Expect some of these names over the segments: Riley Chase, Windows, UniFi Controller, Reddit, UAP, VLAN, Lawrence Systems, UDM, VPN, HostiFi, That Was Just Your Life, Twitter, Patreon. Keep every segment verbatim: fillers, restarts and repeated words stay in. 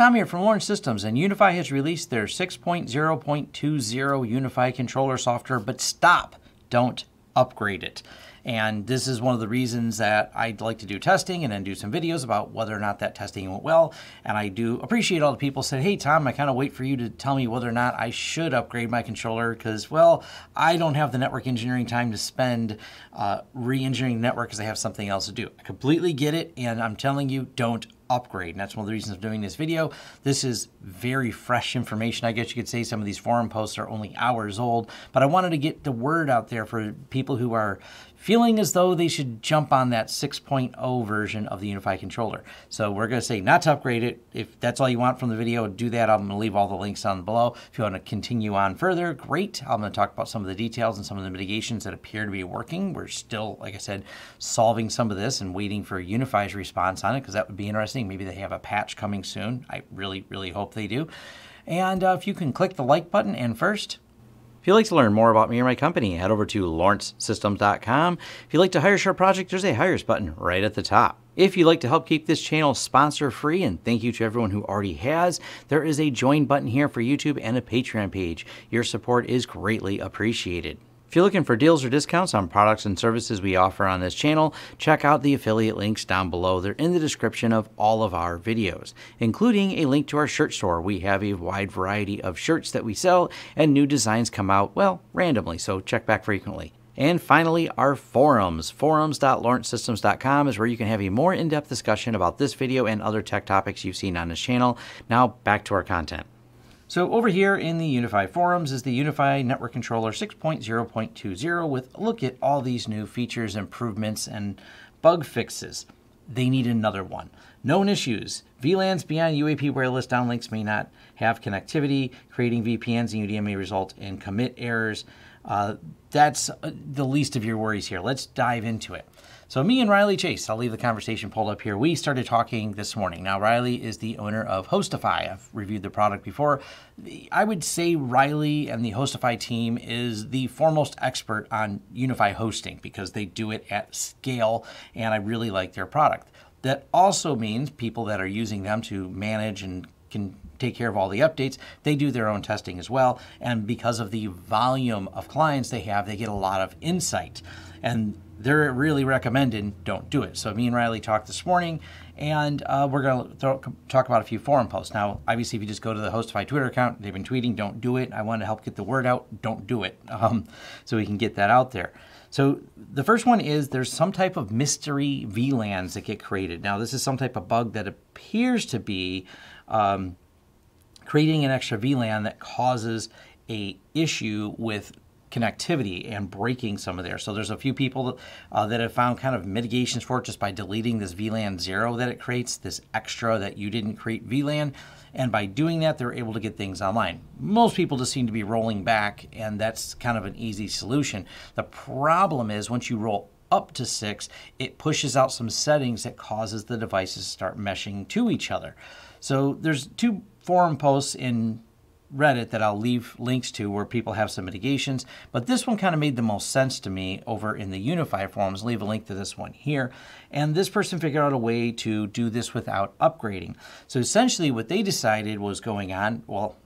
Tom here from Lawrence Systems, and UniFi has released their six point oh point two oh UniFi Controller software, but stop, don't upgrade it. And this is one of the reasons that I'd like to do testing and then do some videos about whether or not that testing went well. And I do appreciate all the people said, hey, Tom, I kind of wait for you to tell me whether or not I should upgrade my controller because, well, I don't have the network engineering time to spend uh, re-engineering the network because I have something else to do. I completely get it, and I'm telling you, don't upgrade. And that's one of the reasons I'm doing this video. This is very fresh information. I guess you could say some of these forum posts are only hours old, but I wanted to get the word out there for people who are feeling as though they should jump on that six point oh version of the UniFi Controller. So we're going to say not to upgrade it. If that's all you want from the video, do that. I'm going to leave all the links down below. If you want to continue on further, great. I'm going to talk about some of the details and some of the mitigations that appear to be working. We're still, like I said, solving some of this and waiting for UniFi's response on it because that would be interesting. Maybe they have a patch coming soon. I really, really hope they do. And uh, if you can click the like button. And first, if you'd like to learn more about me or my company, head over to Lawrence Systems dot com. If you'd like to hire a short project, there's a Hire Us button right at the top. If you'd like to help keep this channel sponsor-free, and thank you to everyone who already has, there is a Join button here for YouTube and a Patreon page. Your support is greatly appreciated. If you're looking for deals or discounts on products and services we offer on this channel, check out the affiliate links down below. They're in the description of all of our videos, including a link to our shirt store. We have a wide variety of shirts that we sell, and new designs come out, well, randomly, so check back frequently. And finally, our forums. Forums dot Lawrence Systems dot com is where you can have a more in-depth discussion about this video and other tech topics you've seen on this channel. Now, back to our content. So over here in the UniFi forums is the UniFi Network Controller six point oh point two oh with a look at all these new features, improvements, and bug fixes. They need another one. Known issues. V LANs beyond U A P wireless downlinks may not have connectivity. Creating V P Ns and U D M may result in commit errors. Uh, that's the least of your worries here. Let's dive into it. So me and Riley Chase, I'll leave the conversation pulled up here. We started talking this morning. Now, Riley is the owner of HostiFi. I've reviewed the product before. I would say Riley and the HostiFi team is the foremost expert on UniFi hosting because they do it at scale, and I really like their product. That also means people that are using them to manage and can take care of all the updates, they do their own testing as well. And because of the volume of clients they have, they get a lot of insight. And they're really recommending don't do it. So me and Riley talked this morning, and uh, we're going to talk about a few forum posts. Now, obviously, if you just go to the HostiFi Twitter account, they've been tweeting, don't do it. I want to help get the word out, don't do it, um, so we can get that out there. So the first one is there's some type of mystery V LANs that get created. Now, this is some type of bug that appears to be um, creating an extra V LAN that causes a issue with connectivity and breaking some of there. So there's a few people uh, that have found kind of mitigations for it just by deleting this V LAN zero that it creates, this extra that you didn't create V LAN. And by doing that, they're able to get things online. Most people just seem to be rolling back, and that's kind of an easy solution. The problem is once you roll up to six, it pushes out some settings that causes the devices to start meshing to each other. So there's two forum posts in Reddit that I'll leave links to where people have some mitigations, but this one kind of made the most sense to me over in the UniFi forums. Leave a link to this one here. And this person figured out a way to do this without upgrading. So essentially what they decided was going on, well,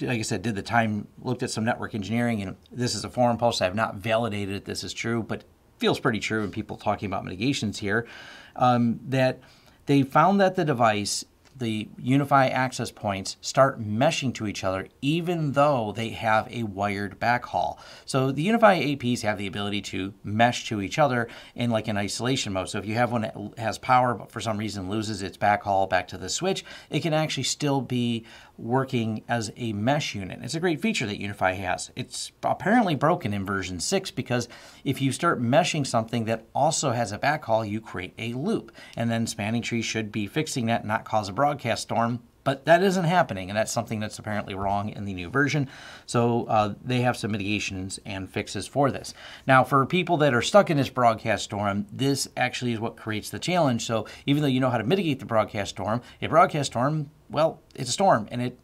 like I said, did the time, looked at some network engineering, and this is a forum post. I have not validated it, this is true, but feels pretty true, and people talking about mitigations here, um, that they found that the device, the UniFi access points, start meshing to each other even though they have a wired backhaul. So the UniFi A Ps have the ability to mesh to each other in like an isolation mode. So if you have one that has power but for some reason loses its backhaul back to the switch, it can actually still be working as a mesh unit. It's a great feature that UniFi has. It's apparently broken in version six because if you start meshing something that also has a backhaul, you create a loop. And then Spanning Tree should be fixing that, not cause a broken broadcast storm, but that isn't happening, and that's something that's apparently wrong in the new version. So uh, they have some mitigations and fixes for this. Now, for people that are stuck in this broadcast storm, this actually is what creates the challenge. So even though you know how to mitigate the broadcast storm, a broadcast storm, well, it's a storm, and it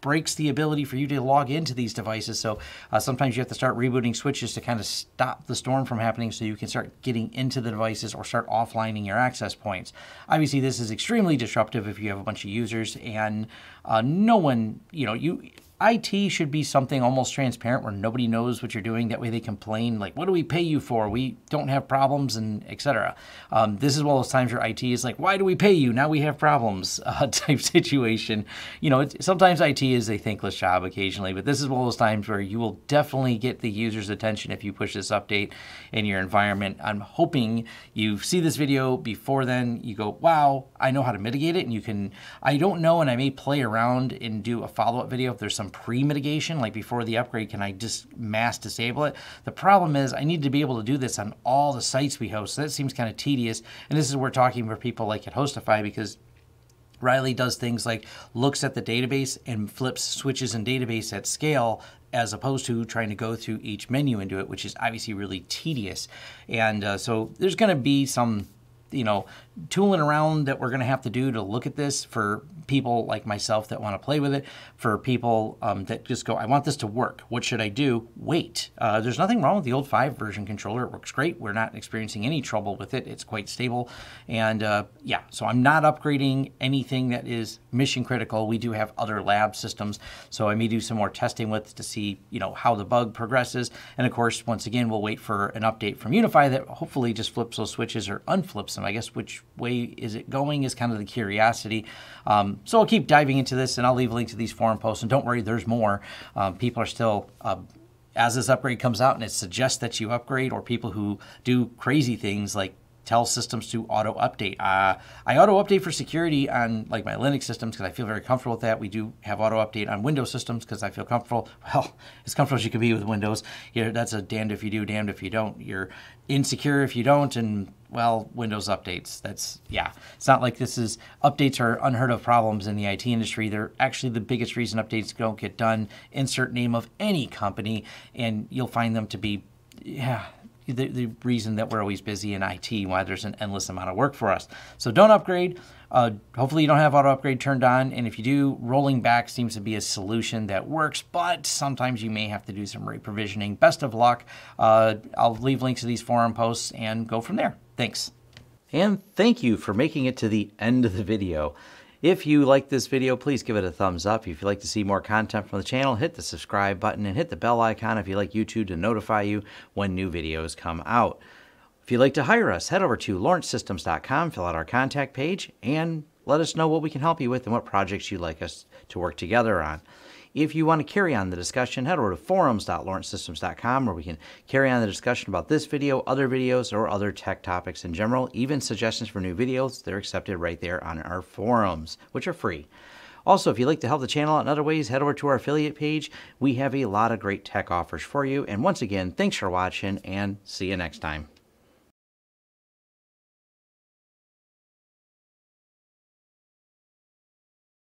breaks the ability for you to log into these devices. So uh, sometimes you have to start rebooting switches to kind of stop the storm from happening so you can start getting into the devices or start offlining your access points. Obviously, this is extremely disruptive if you have a bunch of users, and uh, no one, you know, you... I T should be something almost transparent where nobody knows what you're doing. That way they complain, like, what do we pay you for? We don't have problems, and et cetera. Um, this is one of those times where I T is like, why do we pay you? Now we have problems uh, type situation. You know, it's, sometimes I T is a thankless job occasionally, but this is one of those times where you will definitely get the user's attention if you push this update in your environment. I'm hoping you see this video before then. You go, wow, I know how to mitigate it. And you can, I don't know, and I may play around and do a follow-up video if there's some pre-mitigation, like before the upgrade, can I just mass disable it? The problem is I need to be able to do this on all the sites we host. So that seems kind of tedious. And this is where talking for people like at HostiFi, because Riley does things like looks at the database and flips switches and database at scale, as opposed to trying to go through each menu and do it, which is obviously really tedious. And uh, so there's going to be some, you know, tooling around that we're going to have to do to look at this for people like myself that want to play with it, for people um, that just go, I want this to work. What should I do? Wait. Uh, there's nothing wrong with the old five version controller. It works great. We're not experiencing any trouble with it. It's quite stable. And uh, yeah, so I'm not upgrading anything that is mission critical. We do have other lab systems, so I may do some more testing with to see, you know, how the bug progresses. And of course, once again, we'll wait for an update from UniFi that hopefully just flips those switches or unflips them. I guess which way is it going is kind of the curiosity. Um, so I'll keep diving into this, and I'll leave a link to these forum posts. And don't worry, there's more. Um, people are still, uh, as this upgrade comes out and it suggests that you upgrade, or people who do crazy things like tell systems to auto update. Uh, I auto update for security on like my Linux systems because I feel very comfortable with that. We do have auto update on Windows systems because I feel comfortable. Well, as comfortable as you can be with Windows. You know, that's a damned if you do, damned if you don't. You're insecure if you don't, and well, Windows updates. That's, yeah. It's not like this is, updates are unheard of problems in the I T industry. They're actually the biggest reason updates don't get done. Insert name of any company, and you'll find them to be, yeah, The, the reason that we're always busy in I T, why there's an endless amount of work for us. So don't upgrade. Uh, hopefully you don't have auto upgrade turned on. And if you do, rolling back seems to be a solution that works, but sometimes you may have to do some reprovisioning. Best of luck. Uh, I'll leave links to these forum posts and go from there. Thanks. And thank you for making it to the end of the video. If you like this video, please give it a thumbs up. If you'd like to see more content from the channel, hit the subscribe button and hit the bell icon if you like YouTube to notify you when new videos come out. If you'd like to hire us, head over to Lawrence Systems dot com, fill out our contact page, and let us know what we can help you with and what projects you'd like us to work together on. If you want to carry on the discussion, head over to forums dot lawrence systems dot com, where we can carry on the discussion about this video, other videos, or other tech topics in general. Even suggestions for new videos, they're accepted right there on our forums, which are free. Also, if you'd like to help the channel out in other ways, head over to our affiliate page. We have a lot of great tech offers for you. And once again, thanks for watching, and see you next time.